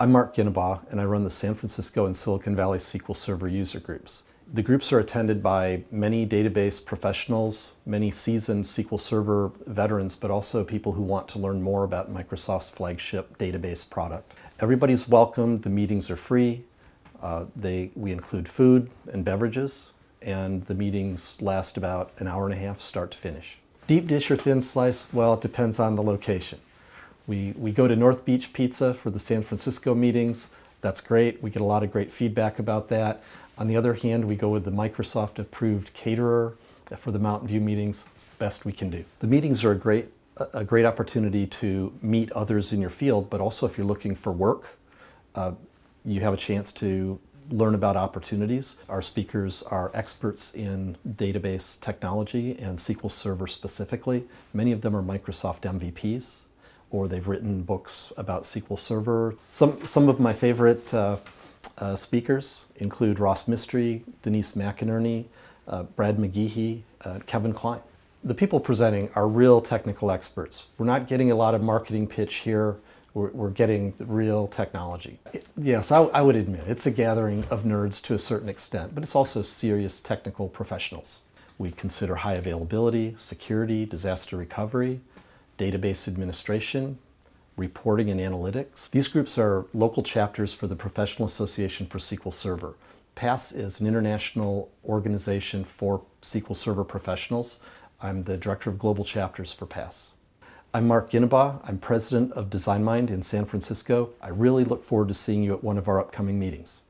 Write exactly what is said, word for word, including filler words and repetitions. I'm Mark Ginnebaugh, and I run the San Francisco and Silicon Valley S Q L Server user groups. The groups are attended by many database professionals, many seasoned S Q L Server veterans, but also people who want to learn more about Microsoft's flagship database product. Everybody's welcome. The meetings are free. Uh, they, we include food and beverages, and the meetings last about an hour and a half, start to finish. Deep dish or thin slice? Well, it depends on the location. We, we go to North Beach Pizza for the San Francisco meetings. That's great. We get a lot of great feedback about that. On the other hand, we go with the Microsoft approved caterer for the Mountain View meetings. It's the best we can do. The meetings are a great, a great opportunity to meet others in your field, but also if you're looking for work, uh, you have a chance to learn about opportunities. Our speakers are experts in database technology and S Q L Server specifically. Many of them are Microsoft M V Ps, or they've written books about S Q L Server. Some, some of my favorite uh, Uh, speakers include Ross Mistry, Denise McInerney, uh, Brad McGehee, uh, Kevin Kline. The people presenting are real technical experts. We're not getting a lot of marketing pitch here. We're, we're getting real technology. It, yes, I, I would admit it's a gathering of nerds to a certain extent, but it's also serious technical professionals. We consider high availability, security, disaster recovery, database administration, reporting and analytics. These groups are local chapters for the Professional Association for S Q L Server. PASS is an international organization for S Q L Server professionals. I'm the director of global chapters for PASS. I'm Mark Ginnebaugh. I'm president of DesignMind in San Francisco. I really look forward to seeing you at one of our upcoming meetings.